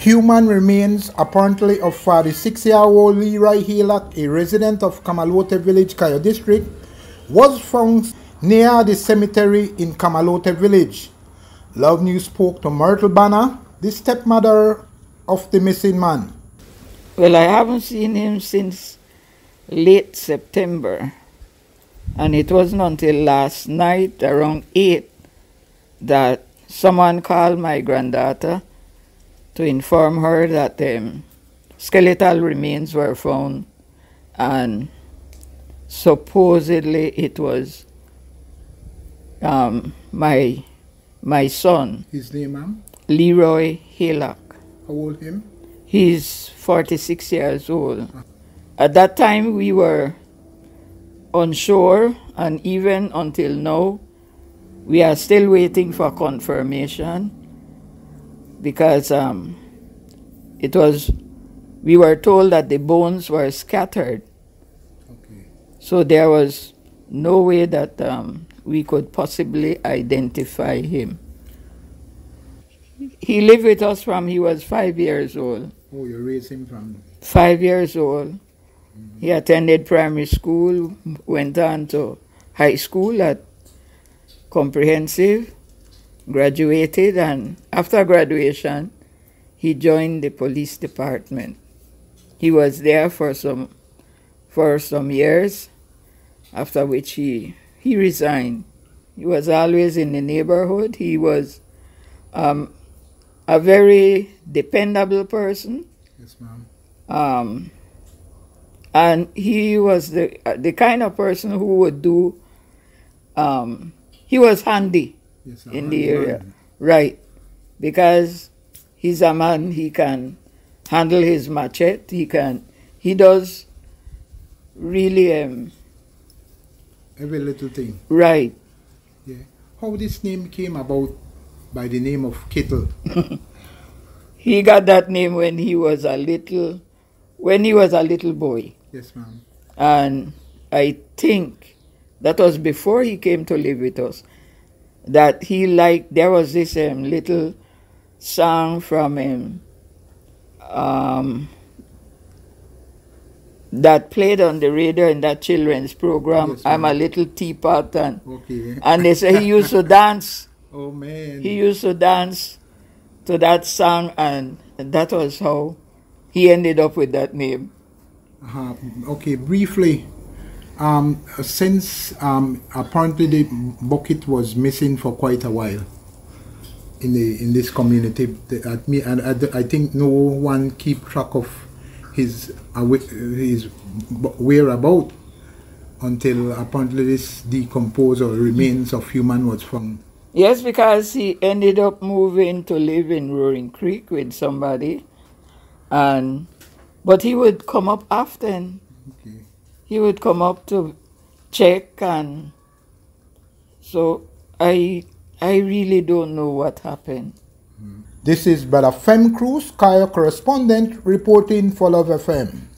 Human remains apparently of 46-year-old Leroy Hillock, a resident of Kamalote Village, Cayo District, was found near the cemetery in Kamalote Village. Love News spoke to Myrtle Banner, the stepmother of the missing man. Well, I haven't seen him since late September, and it wasn't until last night around 8 that someone called my granddaughter to inform her that skeletal remains were found, and supposedly it was my son. His name, ma'am? Leroy Hillock. How old him? He's 46 years old. At that time we were unsure, and even until now we are still waiting for confirmation, because we were told that the bones were scattered. Okay. So there was no way that we could possibly identify him. He lived with us from he was 5 years old. Oh, you raised him from? 5 years old. Mm-hmm. He attended primary school, went on to high school at Comprehensive, graduated, and after graduation he joined the police department. He was there for some years, after which he resigned. He was always in the neighborhood. He was a very dependable person. Yes, ma'am. And he was the kind of person who would do he was handy. Yes, in the area, man. Right, because he's a man, he can handle his machete, he does really every little thing. Right. Yeah. How this name came about by the name of Kettle? He got that name when he was a little boy. Yes, ma'am. And I think that was before he came to live with us. That he liked, there was this little song from him that played on the radio in that children's program. Yes, I'm a little teapot, and okay. And they say he used to dance. Oh man, he used to dance to that song, and that was how he ended up with that name. Okay, briefly. Since apparently the bucket was missing for quite a while in this community, I think no one keep track of his whereabouts until apparently this decomposed or remains of human was found. Yes, because he ended up moving to live in Roaring Creek with somebody, but he would come up often. Okay. He would come up to check, and so I really don't know what happened. This is Bela Fem Cruz, Cayo correspondent, reporting for Love FM.